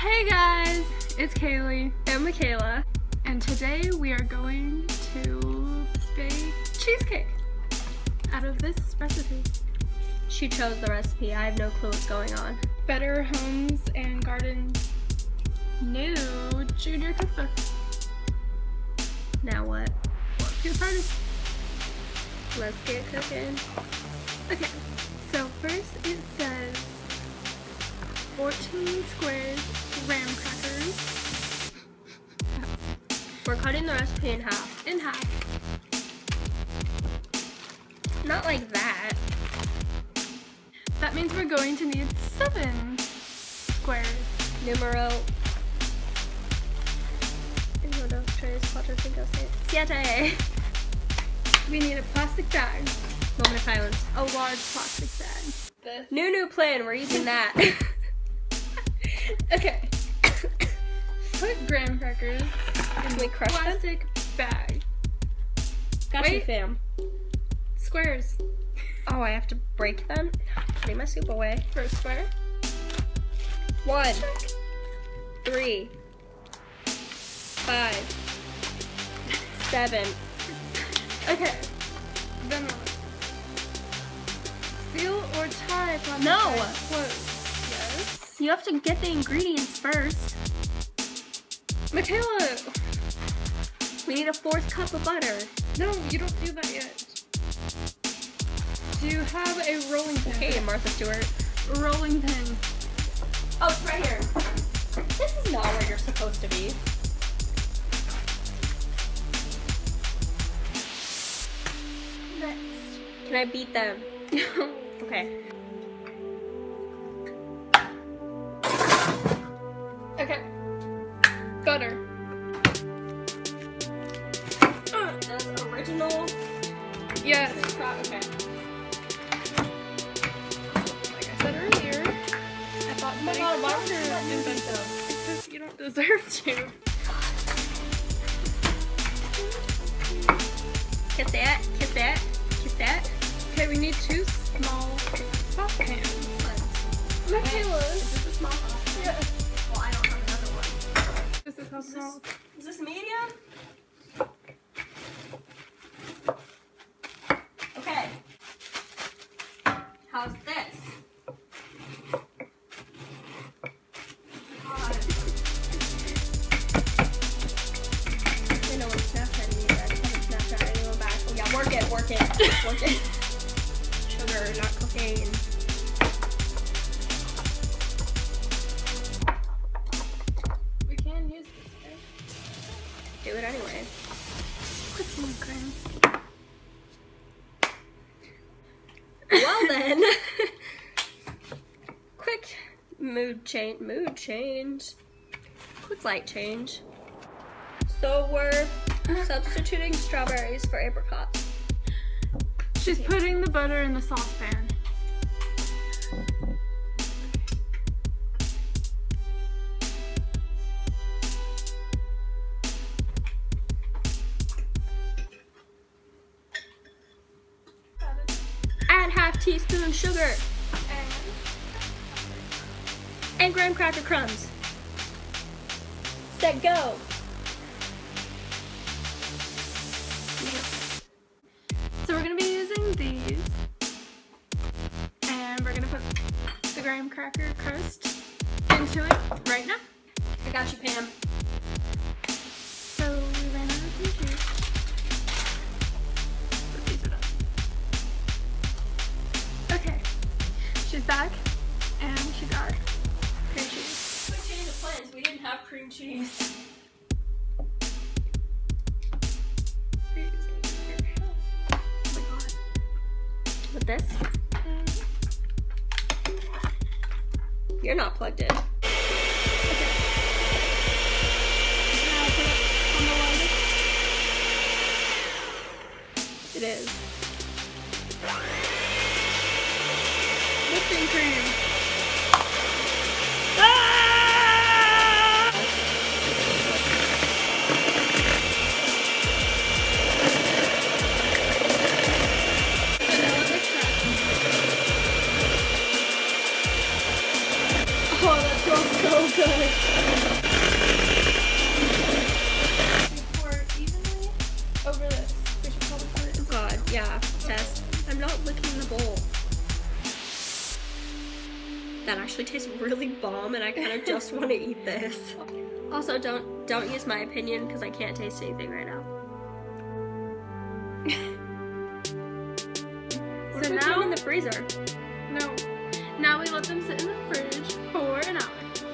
Hey guys, it's Kaylea and Michaela, and today we are going to bake cheesecake out of this recipe. She chose the recipe, I have no clue what's going on. Better Homes and Gardens new junior cookbook. Now what? Let's get started. Let's get cooking. Okay, so first it says 14 squares graham crackers. We're cutting the recipe in half. Not like that. That means we're going to need 7 squares. Numero. Uno, dos, tres, cuatro, cinco, seis, siete. We need a plastic bag. Moment of silence. A large plastic bag. The new plan. We're using that. Okay. Put graham crackers in the plastic bag. Got you, fam. Squares. Oh, I have to break them? Putting my soup away. First square. 1, 3, 5, 7. Okay. Then what? Seal or tie plastic bag closed. Yes. You have to get the ingredients first. Michaela! We need a 4th cup of butter. No, you don't do that yet. Do you have a rolling pin? Okay, Martha Stewart. Rolling pin. Oh, it's right here. This is not where you're supposed to be. Next. Can I beat them? Okay. Okay. Butter. That's original. Yes. Okay. Like I said earlier, I thought you didn't invent them. It's just you don't deserve to. Kiss that. Kiss that. Kiss that. Okay, we need 2 small saucepans. Michaela. Is this a small saucepan? Yes. Well, I don't have another one. This is how small. Is this medium? Okay. How's this? God. I know what Snapchat needs. I haven't Snapchat anyone back. Oh, yeah, work it, work it, work it. Sugar, not cocaine. Do it anyway. Put some more cream. Well then. Quick mood change. Quick light change. So we're substituting strawberries for apricots. She's putting the butter in the saucepan. Teaspoon sugar and graham cracker crumbs. Set, go. So we're gonna be using these, and we're gonna put the graham cracker crust into it right now. I got you, Pam. So we ran out of juice. She's back, and she got cream cheese. Quick change of plans, we didn't have cream cheese. Oh my god. With this? You're not plugged in. Okay. Now put it on the water. It is. Whipping cream. Ah! Oh, that smells so So pour evenly over this. Which is probably for it. God, yeah. Test. I'm not licking the bowl. That actually tastes really bomb, and I kind of just want to eat this. Also, don't use my opinion because I can't taste anything right now. So now in the freezer. No. Now we let them sit in the fridge for an hour.